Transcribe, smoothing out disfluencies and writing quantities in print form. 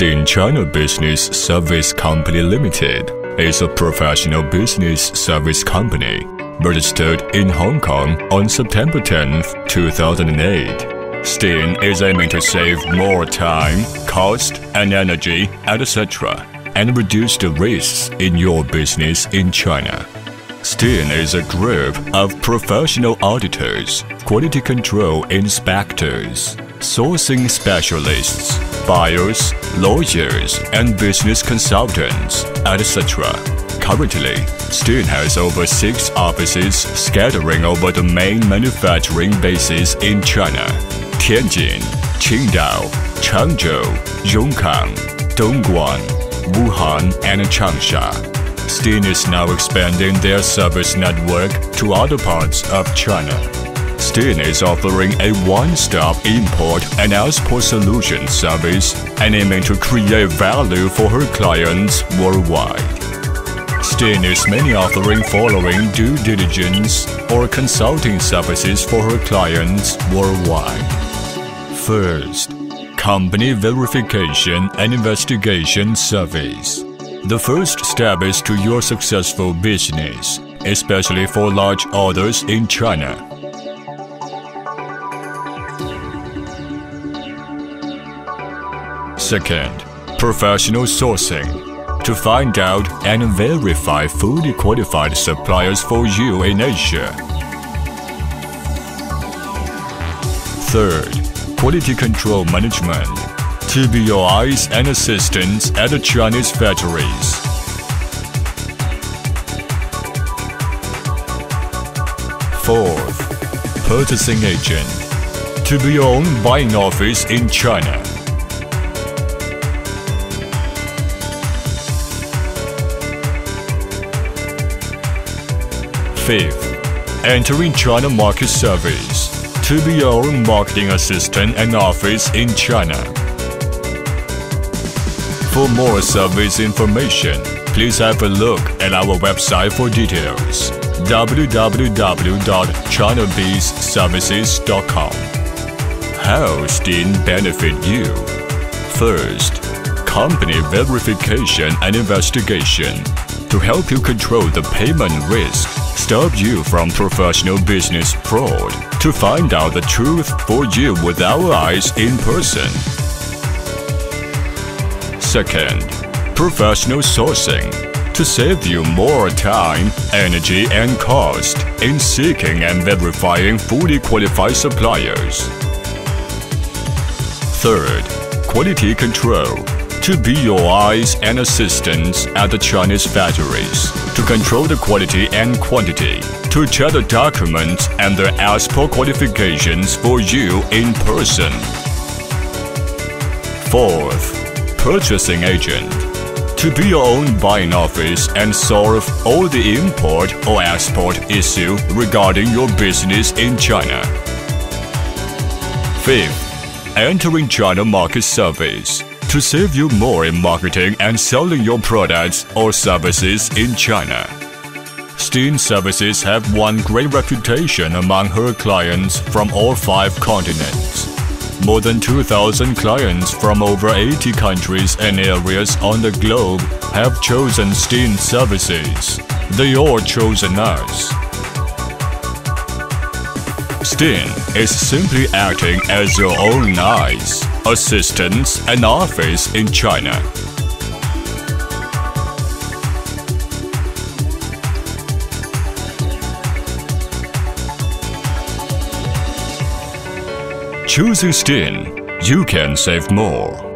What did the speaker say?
STIN China Business Service Company Limited is a professional business service company registered in Hong Kong on September 10, 2008. STIN is aiming to save more time, cost and energy, etc., and reduce the risks in your business in China. STIN is a group of professional auditors, quality control inspectors, sourcing specialists, buyers, lawyers, and business consultants, etc. Currently, STIN has over 6 offices scattering over the main manufacturing bases in China: Tianjin, Qingdao, Changzhou, Yongkang, Dongguan, Wuhan, and Changsha. STIN is now expanding their service network to other parts of China. STIN is offering a one-stop import and export solution service and aiming to create value for her clients worldwide. STIN is mainly offering following due diligence or consulting services for her clients worldwide. First, Company Verification and Investigation Service. The first step is to your successful business, especially for large orders in China. Second, professional sourcing. To find out and verify fully qualified suppliers for you in Asia. Third, quality control management. TBOIs and assistants at the Chinese factories. Fourth, purchasing agent. To be owned by an office in China. Fifth, entering China market service. To be owned marketing assistant and office in China. For more service information, please have a look at our website for details: www.chinabizservices.com. How STIN benefit you? First, company verification and investigation. To help you control the payment risk, stop you from professional business fraud, to find out the truth for you with our eyes in person. Second, professional sourcing. To save you more time, energy and cost in seeking and verifying fully qualified suppliers. Third, quality control. To be your eyes and assistants at the Chinese factories, to control the quality and quantity, to check the documents and their export qualifications for you in person. Fourth, purchasing agent. To be owned by an office and solve all the import or export issue regarding your business in China. Fifth, entering China market service. To save you more in marketing and selling your products or services in China. STIN services have won great reputation among her clients from all 5 continents. More than 2,000 clients from over 80 countries and areas on the globe have chosen STIN services. They all chosen us. STIN is simply acting as your own eyes, assistants and office in China. Choosing STIN, you can save more.